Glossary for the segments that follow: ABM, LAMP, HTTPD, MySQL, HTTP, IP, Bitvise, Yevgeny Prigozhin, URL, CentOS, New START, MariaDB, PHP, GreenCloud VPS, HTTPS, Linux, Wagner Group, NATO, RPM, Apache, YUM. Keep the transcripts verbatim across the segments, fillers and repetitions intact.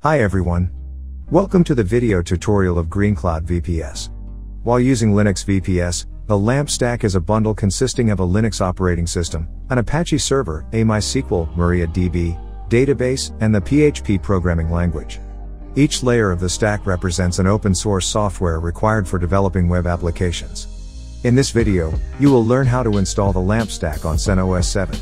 Hi everyone. Welcome to the video tutorial of GreenCloud V P S. While using Linux V P S, the LAMP stack is a bundle consisting of a Linux operating system, an Apache server, a MySQL, MariaDB, database, and the P H P programming language. Each layer of the stack represents an open source software required for developing web applications. In this video, you will learn how to install the LAMP stack on CentOS seven.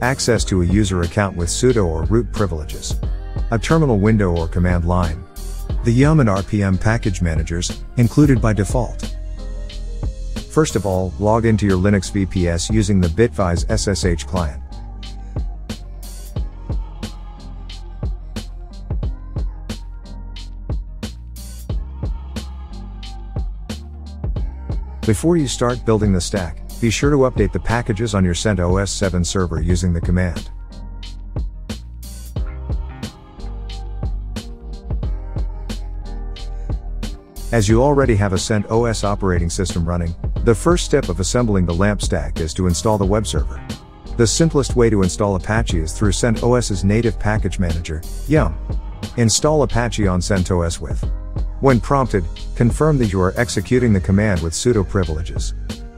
Access to a user account with sudo or root privileges. A terminal window or command line. The YUM and R P M package managers, included by default. First of all, log into your Linux V P S using the Bitvise S S H client. Before you start building the stack, be sure to update the packages on your CentOS seven server using the command. As you already have a CentOS operating system running, the first step of assembling the LAMP stack is to install the web server. The simplest way to install Apache is through CentOS's native package manager, YUM. Install Apache on CentOS with. When prompted, confirm that you are executing the command with sudo privileges.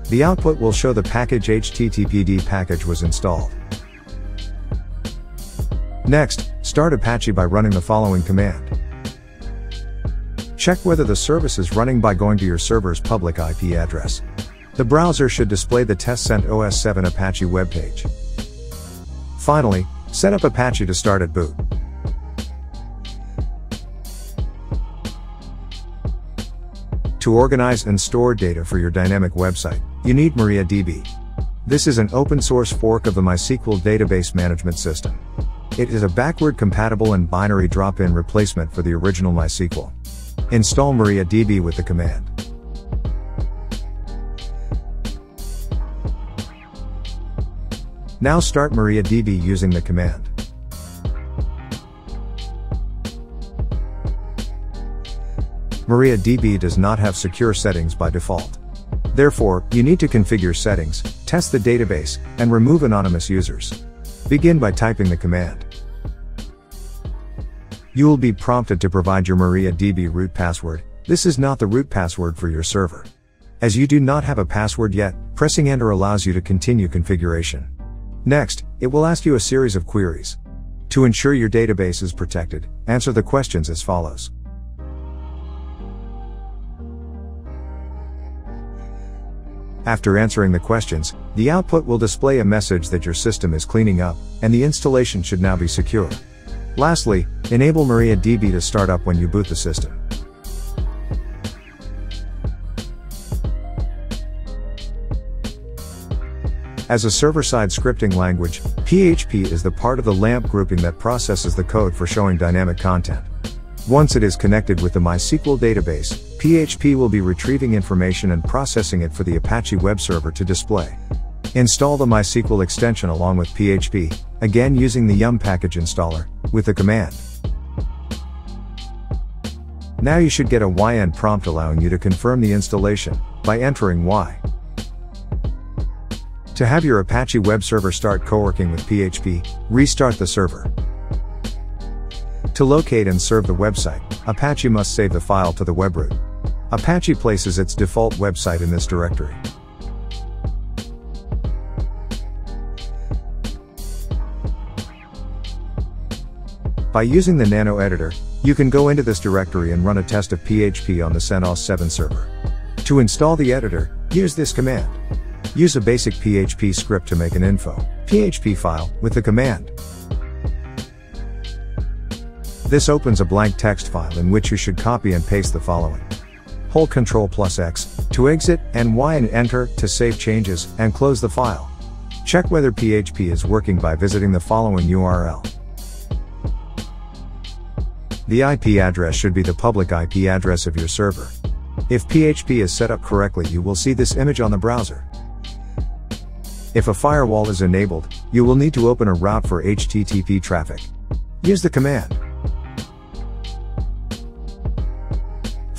The output will show the package H T T P D package was installed. Next, start Apache by running the following command. Check whether the service is running by going to your server's public I P address. The browser should display the test CentOS seven Apache webpage. Finally, set up Apache to start at boot. To organize and store data for your dynamic website, you need MariaDB. This is an open-source fork of the MySQL database management system. It is a backward-compatible and binary drop-in replacement for the original MySQL. Install MariaDB with the command. Now start MariaDB using the command. MariaDB does not have secure settings by default. Therefore, you need to configure settings, test the database, and remove anonymous users. Begin by typing the command. You will be prompted to provide your MariaDB root password. This is not the root password for your server. As you do not have a password yet, pressing enter allows you to continue configuration. Next, it will ask you a series of queries. To ensure your database is protected, answer the questions as follows. After answering the questions, the output will display a message that your system is cleaning up, and the installation should now be secure. Lastly, enable MariaDB to start up when you boot the system. As a server-side scripting language, P H P is the part of the LAMP grouping that processes the code for showing dynamic content. Once it is connected with the MySQL database, P H P will be retrieving information and processing it for the Apache web server to display. Install the MySQL extension along with P H P, again using the YUM package installer, with the command. Now you should get a Y N prompt allowing you to confirm the installation, by entering Y. To have your Apache web server start co-working with P H P, restart the server. To locate and serve the website, Apache must save the file to the web root. Apache places its default website in this directory. By using the nano editor, you can go into this directory and run a test of P H P on the CentOS seven server. To install the editor, use this command. Use a basic P H P script to make an info P H P file with the command. This opens a blank text file in which you should copy and paste the following. Hold control plus X to exit and Y and enter to save changes and close the file. Check whether P H P is working by visiting the following U R L. The I P address should be the public I P address of your server. If P H P is set up correctly, you will see this image on the browser. If a firewall is enabled, you will need to open a route for H T T P traffic. Use the command.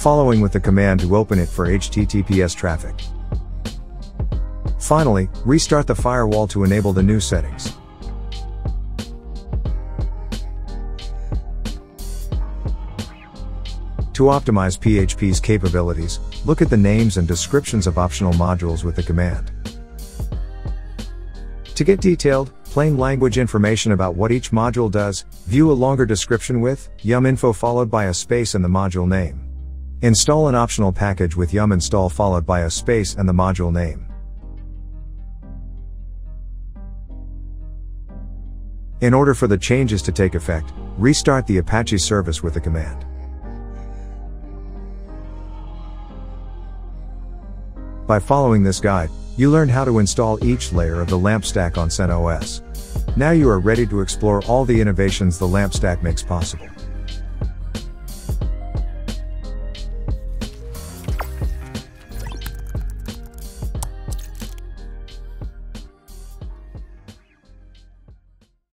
following with the command to open it for H T T P S traffic. Finally, restart the firewall to enable the new settings. To optimize P H P's capabilities, look at the names and descriptions of optional modules with the command. To get detailed, plain language information about what each module does, view a longer description with yum info followed by a space and the module name. Install an optional package with yum install followed by a space and the module name. In order for the changes to take effect, restart the Apache service with the command. By following this guide, you learned how to install each layer of the LAMP stack on CentOS. Now you are ready to explore all the innovations the LAMP stack makes possible.